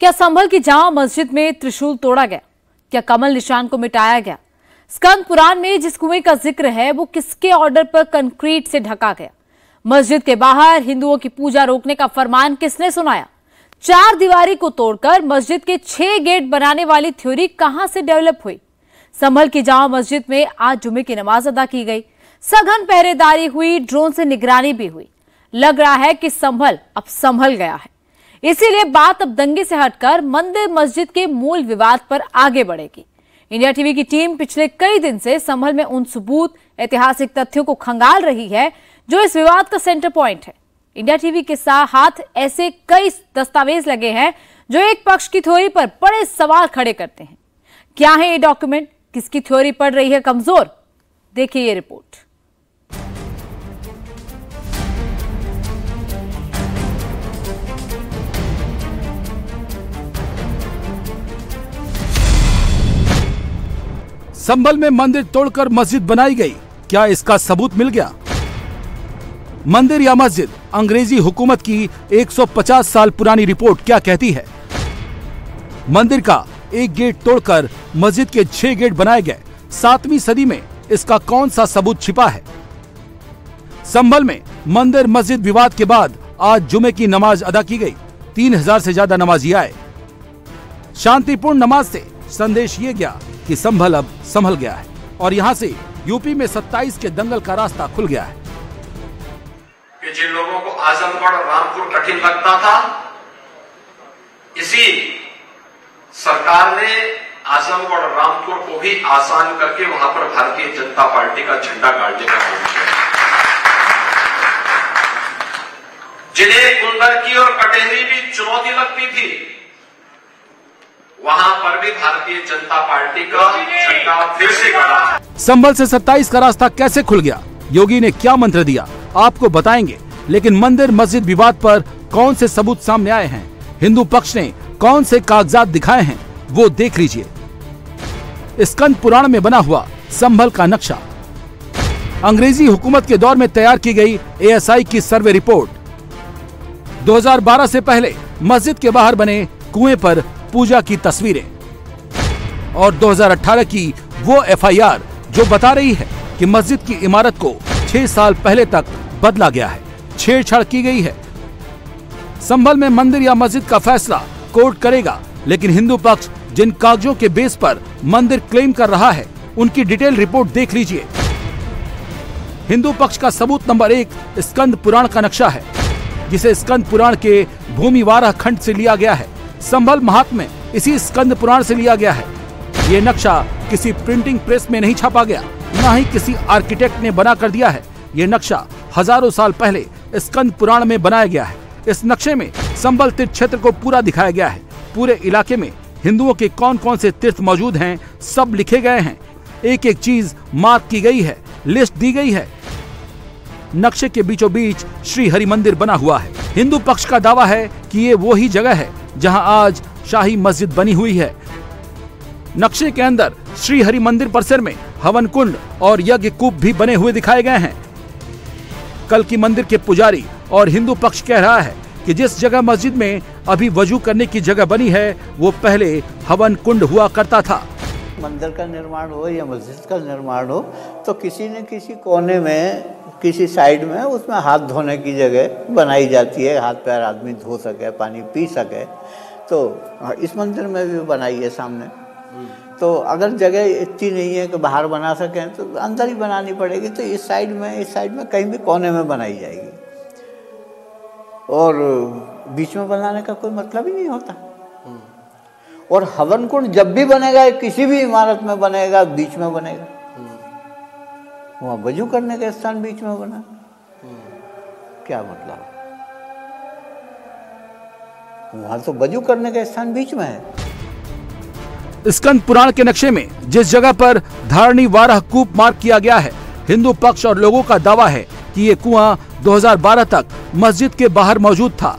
क्या संभल की जामा मस्जिद में त्रिशूल तोड़ा गया? क्या कमल निशान को मिटाया गया? स्कंद पुराण में जिस कुएं का जिक्र है वो किसके ऑर्डर पर कंक्रीट से ढका गया? मस्जिद के बाहर हिंदुओं की पूजा रोकने का फरमान किसने सुनाया? चार दीवारी को तोड़कर मस्जिद के 6 गेट बनाने वाली थ्योरी कहां से डेवलप हुई? संभल की जामा मस्जिद में आज जुमे की नमाज अदा की गई, सघन पहरेदारी हुई, ड्रोन से निगरानी भी हुई। लग रहा है कि संभल अब संभल गया है, इसीलिए बात अब दंगे से हटकर मंदिर मस्जिद के मूल विवाद पर आगे बढ़ेगी। इंडिया टीवी की टीम पिछले कई दिन से संभल में उन सबूत, ऐतिहासिक तथ्यों को खंगाल रही है जो इस विवाद का सेंटर पॉइंट है। इंडिया टीवी के साथ ऐसे कई दस्तावेज लगे हैं जो एक पक्ष की थ्योरी पर बड़े सवाल खड़े करते हैं। क्या है ये डॉक्यूमेंट? किसकी थ्योरी पड़ रही है कमजोर? देखिए ये रिपोर्ट। संभल में मंदिर तोड़कर मस्जिद बनाई गई, क्या इसका सबूत मिल गया? मंदिर या मस्जिद, अंग्रेजी हुकूमत की 150 साल पुरानी रिपोर्ट क्या कहती है? मंदिर का एक गेट तोड़कर मस्जिद के 6 गेट बनाए गए। 7वीं सदी में इसका कौन सा सबूत छिपा है? संभल में मंदिर मस्जिद विवाद के बाद आज जुमे की नमाज अदा की गई। 3000 से ज्यादा नमाजी आए। शांतिपूर्ण नमाज से संदेश ये गया कि संभल अब संभल गया है और यहाँ से यूपी में 27 के दंगल का रास्ता खुल गया है। कि जिन लोगों को आजमगढ़ और रामपुर कठिन लगता था, इसी सरकार ने आजमगढ़ और रामपुर को भी आसान करके वहां पर भारतीय जनता पार्टी का झंडा गाड़ देना। जिन्हें कुंदरकी और कटेहरी भी चुनौती लगती थी, वहां पर भी भारतीय जनता पार्टी का झंडा फिर से गाड़ा। संभल से 27 का रास्ता कैसे खुल गया? योगी ने क्या मंत्र दिया? आपको बताएंगे, लेकिन मंदिर मस्जिद विवाद पर कौन से सबूत सामने आए हैं, हिंदू पक्ष ने कौन से कागजात दिखाए हैं, वो देख लीजिए। स्कंद पुराण में बना हुआ संभल का नक्शा। अंग्रेजी हुकूमत के दौर में तैयार की गई एएसआई की सर्वे रिपोर्ट। 2012 से पहले मस्जिद के बाहर बने कुएं पर पूजा की तस्वीरें और 2018 की वो एफआईआर जो बता रही है कि मस्जिद की इमारत को 6 साल पहले तक बदला गया है, छेड़छाड़ की गई है। संभल में मंदिर या मस्जिद का फैसला कोर्ट करेगा, लेकिन हिंदू पक्ष जिन कागजों के बेस पर मंदिर क्लेम कर रहा है उनकी डिटेल रिपोर्ट देख लीजिए। हिंदू पक्ष का सबूत नंबर 1 स्कंद पुराण का नक्शा है, जिसे स्कंद पुराण के भूमिवारा खंड से लिया गया है। संभल महात्म्य इसी स्कंद पुराण से लिया गया है। ये नक्शा किसी प्रिंटिंग प्रेस में नहीं छापा गया, ना ही किसी आर्किटेक्ट ने बना कर दिया है। ये नक्शा हजारों साल पहले स्कंद पुराण में बनाया गया है। इस नक्शे में संभल तीर्थ क्षेत्र को पूरा दिखाया गया है। पूरे इलाके में हिंदुओं के कौन कौन से तीर्थ मौजूद हैं सब लिखे गए हैं। एक एक चीज मार्क की गई है, लिस्ट दी गई है। नक्शे के बीचों बीच श्री हरि मंदिर बना हुआ है। हिंदू पक्ष का दावा है कि ये वो ही जगह है जहाँ आज शाही मस्जिद बनी हुई है। नक्शे के अंदर श्री हरि मंदिर परिसर में हवन कुंड और यज्ञ कूप भी बने हुए दिखाए गए हैं। कल की मंदिर के पुजारी और हिंदू पक्ष कह रहा है कि जिस जगह मस्जिद में अभी वजू करने की जगह बनी है वो पहले हवन कुंड हुआ करता था। मंदिर का निर्माण हो या मस्जिद का निर्माण हो, तो किसी न किसी कोने में, किसी साइड में, उसमें हाथ धोने की जगह बनाई जाती है, हाथ पैर आदमी धो सके, पानी पी सके। तो इस मंदिर में भी बनाई है सामने। तो अगर जगह इतनी नहीं है कि बाहर बना सकें तो अंदर ही बनानी पड़ेगी। तो इस साइड में कहीं भी कोने में बनाई जाएगी और बीच में बनाने का कोई मतलब ही नहीं होता। और हवन कुंड जब भी बनेगा, किसी भी इमारत में बनेगा, बीच में बनेगा। वहाँ वजू करने का स्थान बीच में बना, क्या मतलब? वहाँ तो वजू करने का स्थान बीच में है। स्कंद पुराण के नक्शे में जिस जगह पर धारणी वारह कूप मार्क किया गया है, हिंदू पक्ष और लोगों का दावा है कि ये कुआं 2012 तक मस्जिद के बाहर मौजूद था।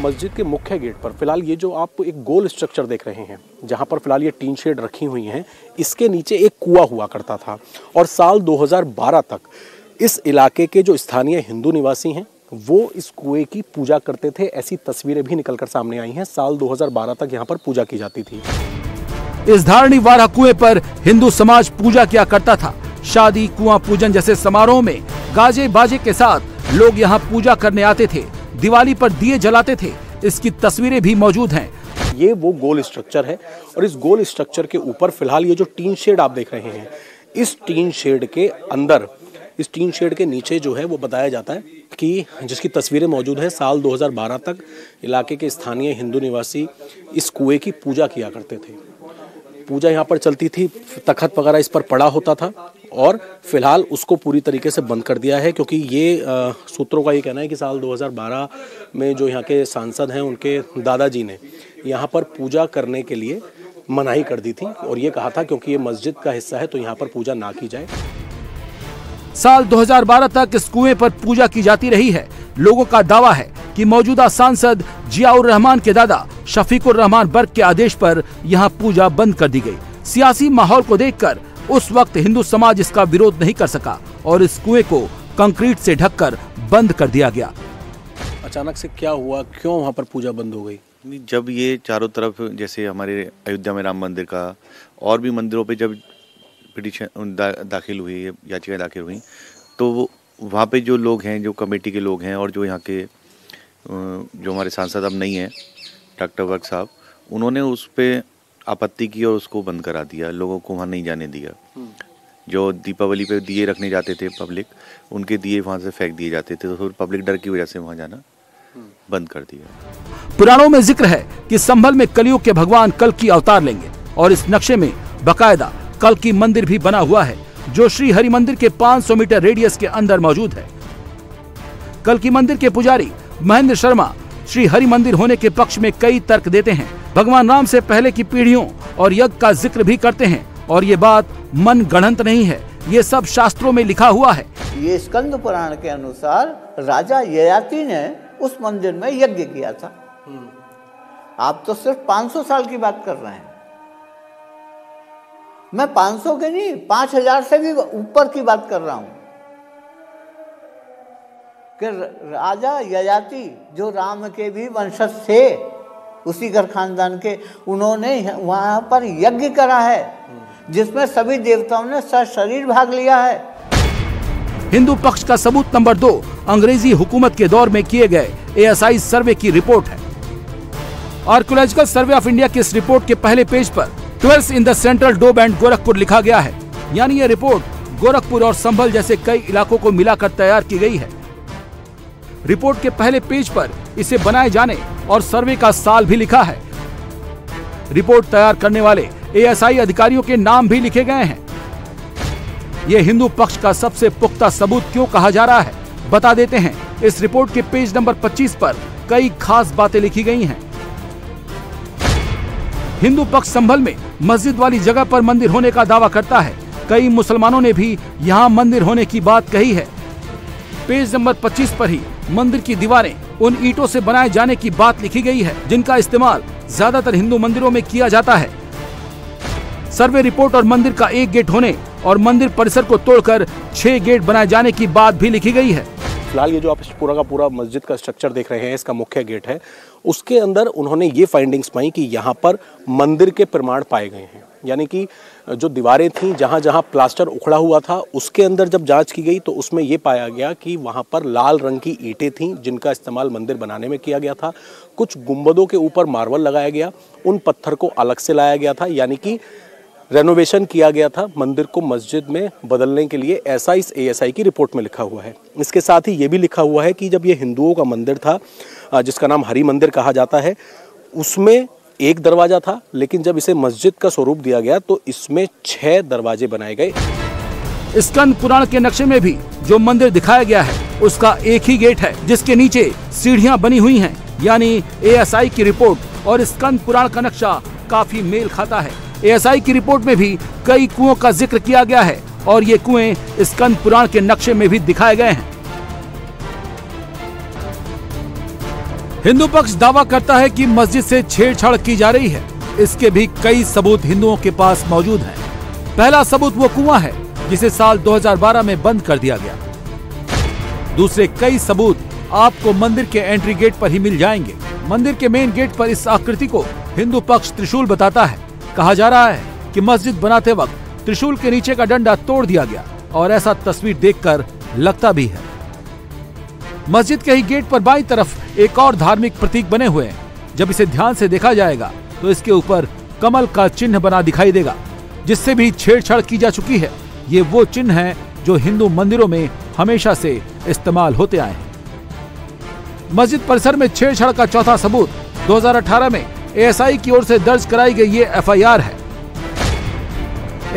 मस्जिद के मुख्य गेट पर फिलहाल ये जो आप एक गोल स्ट्रक्चर देख रहे हैं, जहां पर फिलहाल ये टीन शेड रखी हुई हैं, इसके नीचे एक कुआं हुआ करता था और साल 2012 तक इस इलाके के जो स्थानीय हिंदू निवासी हैं वो इस कुएं की पूजा करते थे, ऐसी तस्वीरें भी निकलकर सामने आई हैं। साल 2012 तक यहाँ पर पूजा की जाती थी। इस धारणी वारा कुएं पर हिंदू समाज पूजा किया करता था। शादी, कुआं पूजन जैसे समारोह में गाजे बाजे के साथ लोग यहाँ पूजा करने आते थे। दिवाली पर दिए जलाते थे। इसकी तस्वीरें भी मौजूद हैं। ये वो गोल स्ट्रक्चर है और इस गोल स्ट्रक्चर के ऊपर फिलहाल ये जो टीन शेड आप देख रहे हैं, इस टीन शेड के अंदर, इस टीन शेड के नीचे जो है वो बताया जाता है कि जिसकी तस्वीरें मौजूद हैं, साल 2012 तक इलाके के स्थानीय हिंदू निवासी इस कुएं की पूजा किया करते थे। पूजा यहाँ पर चलती थी, तखत वगैरह इस पर पड़ा होता था और फिलहाल उसको पूरी तरीके से बंद कर दिया है क्योंकि ये सूत्रों का ये कहना है कि साल 2012 में जो यहाँ के सांसद हैं उनके दादाजी ने यहाँ पर पूजा करने के लिए मनाही कर दी थी और ये कहा था क्योंकि ये मस्जिद का हिस्सा है तो यहाँ पर पूजा ना की जाए। साल 2012 तक इस कुएं पर पूजा की जाती रही है। लोगों का दावा है कि मौजूदा सांसद जियाउर रहमान के दादा शफीक उर रहमान बर्ग के आदेश पर यहाँ पूजा बंद कर दी गई। सियासी माहौल को देखकर उस वक्त हिंदू समाज इसका विरोध नहीं कर सका और इस कुएं को कंक्रीट से ढककर बंद कर दिया गया। अचानक से क्या हुआ, क्यों वहाँ पर पूजा बंद हो गई? जब ये चारों तरफ, जैसे हमारे अयोध्या में राम मंदिर का और भी मंदिरों पे जब पिटीशन दाखिल हुई, याचिकाएं दाखिल हुई, तो वहाँ पे जो लोग हैं, जो कमेटी के लोग हैं और जो यहाँ के जो हमारे सांसद अब नहीं हैं डॉक्टर वर्ग साहब, उन्होंने उस पर आपत्ति की और उसको बंद करा दिया। लोगों को वहाँ नहीं जाने दिया। जो दीपावली पे दिए रखने जाते थे पब्लिक, उनके दिए वहाँ से फेंक दिए जाते थे, तो फिर पब्लिक डर की वजह से वहाँ जाना बंद कर दिया। पुराणों में जिक्र है कि संभल में कलियुग के भगवान कल्कि अवतार लेंगे और इस नक्शे में बकायदा कल्कि मंदिर भी बना हुआ है जो श्री हरि मंदिर के 500 मीटर रेडियस के अंदर मौजूद है। कल्कि मंदिर के पुजारी महेंद्र शर्मा श्री हरि मंदिर होने के पक्ष में कई तर्क देते हैं। भगवान राम से पहले की पीढ़ियों और यज्ञ का जिक्र भी करते हैं और ये बात मन गणंत नहीं है, ये सब शास्त्रों में लिखा हुआ है। ये स्कंद पुराण के अनुसार राजा ययाति ने उस मंदिर में यज्ञ किया था। आप तो सिर्फ 500 साल की बात कर रहे हैं। मैं 500 के नहीं, 5000 से भी ऊपर की बात कर रहा हूं कि राजा ययाति जो राम के भी वंशज थे, उसी घर खानदान के, उन्होंने वहां पर यज्ञ करा है जिसमें सभी देवताओं ने सशरीर भाग लिया है। हिंदू पक्ष का सबूत नंबर 2 अंग्रेजी हुकूमत के दौर में किए गए एएसआई सर्वे की रिपोर्ट है। आर्कियोलॉजिकल सर्वे ऑफ इंडिया की इस रिपोर्ट के पहले पेज पर 12 in the central Doab and Gorakhpur लिखा गया है, यानी ये रिपोर्ट गोरखपुर और संभल जैसे कई इलाकों को मिलाकर तैयार की गई है। रिपोर्ट के पहले पेज पर इसे बनाए जाने और सर्वे का साल भी लिखा है। रिपोर्ट तैयार करने वाले एएसआई अधिकारियों के नाम भी लिखे गए हैं। यह हिंदू पक्ष का सबसे पुख्ता सबूत क्यों कहा जा रहा है, बता देते हैं। इस रिपोर्ट के पेज नंबर 25 पर कई खास बातें लिखी गई हैं। हिंदू पक्ष संभल में मस्जिद वाली जगह पर मंदिर होने का दावा करता है। कई मुसलमानों ने भी यहाँ मंदिर होने की बात कही है। पेज नंबर 25 पर ही मंदिर की दीवारें उन ईंटों से बनाए जाने की बात लिखी गई है जिनका इस्तेमाल ज्यादातर हिंदू मंदिरों में किया जाता है। सर्वे रिपोर्ट और मंदिर का एक गेट होने और मंदिर परिसर को तोड़कर 6 गेट बनाए जाने की बात भी लिखी गई है। फिलहाल ये जो आप पूरा का पूरा मस्जिद का स्ट्रक्चर देख रहे हैं, इसका मुख्य गेट है, उसके अंदर उन्होंने ये फाइंडिंग्स पाई कि यहाँ पर मंदिर के प्रमाण पाए गए हैं। यानी कि जो दीवारें थीं, जहाँ जहाँ प्लास्टर उखड़ा हुआ था, उसके अंदर जब जांच की गई तो उसमें ये पाया गया कि वहाँ पर लाल रंग की ईंटें थीं जिनका इस्तेमाल मंदिर बनाने में किया गया था। कुछ गुंबदों के ऊपर मार्बल लगाया गया, उन पत्थर को अलग से लाया गया था, यानी कि रेनोवेशन किया गया था मंदिर को मस्जिद में बदलने के लिए, ऐसा इस एएसआई की रिपोर्ट में लिखा हुआ है। इसके साथ ही ये भी लिखा हुआ है कि जब ये हिंदुओं का मंदिर था जिसका नाम हरि मंदिर कहा जाता है, उसमें एक दरवाज़ा था, लेकिन जब इसे मस्जिद का स्वरूप दिया गया तो इसमें 6 दरवाजे बनाए गए। स्कंद पुराण के नक्शे में भी जो मंदिर दिखाया गया है उसका एक ही गेट है जिसके नीचे सीढ़ियां बनी हुई हैं, यानी एएसआई की रिपोर्ट और स्कंद पुराण का नक्शा काफी मेल खाता है। एएसआई की रिपोर्ट में भी कई कुओं का जिक्र किया गया है और ये कुएं स्कंद पुराण के नक्शे में भी दिखाए गए हैं। हिंदू पक्ष दावा करता है कि मस्जिद से छेड़छाड़ की जा रही है। इसके भी कई सबूत हिंदुओं के पास मौजूद हैं। पहला सबूत वो कुआं है जिसे साल 2012 में बंद कर दिया गया। दूसरे कई सबूत आपको मंदिर के एंट्री गेट पर ही मिल जाएंगे। मंदिर के मेन गेट पर इस आकृति को हिंदू पक्ष त्रिशूल बताता है। कहा जा रहा है कि मस्जिद बनाते वक्त त्रिशूल के नीचे का डंडा तोड़ दिया गया और ऐसा तस्वीर देखकर लगता भी है। मस्जिद के ही गेट पर बाईं तरफ एक और धार्मिक प्रतीक बने हुए हैं। जब इसे ध्यान से देखा जाएगा तो इसके ऊपर कमल का चिन्ह बना दिखाई देगा, जिससे भी छेड़छाड़ की जा चुकी है। ये वो चिन्ह है जो हिंदू मंदिरों में हमेशा से इस्तेमाल होते आए हैं। मस्जिद परिसर में छेड़छाड़ का चौथा सबूत 2018 में एएसआई की ओर से दर्ज कराई गई ये एफआईआर है।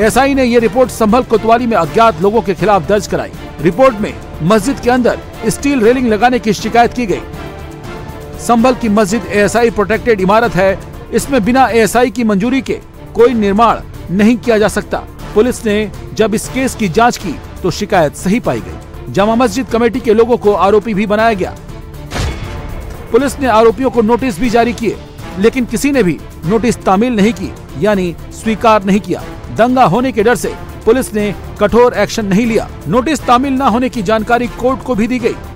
एएसआई ने यह रिपोर्ट संभल कोतवाली में अज्ञात लोगों के खिलाफ दर्ज कराई। रिपोर्ट में मस्जिद के अंदर स्टील रेलिंग लगाने की शिकायत की गई। संभल की मस्जिद एएसआई प्रोटेक्टेड इमारत है। इसमें बिना एएसआई की मंजूरी के कोई निर्माण नहीं किया जा सकता। पुलिस ने जब इस केस की जांच की तो शिकायत सही पाई गई। जामा मस्जिद कमेटी के लोगों को आरोपी भी बनाया गया। पुलिस ने आरोपियों को नोटिस भी जारी किए, लेकिन किसी ने भी नोटिस तामील नहीं की, यानी स्वीकार नहीं किया। दंगा होने के डर से पुलिस ने कठोर एक्शन नहीं लिया। नोटिस तामील न होने की जानकारी कोर्ट को भी दी गई।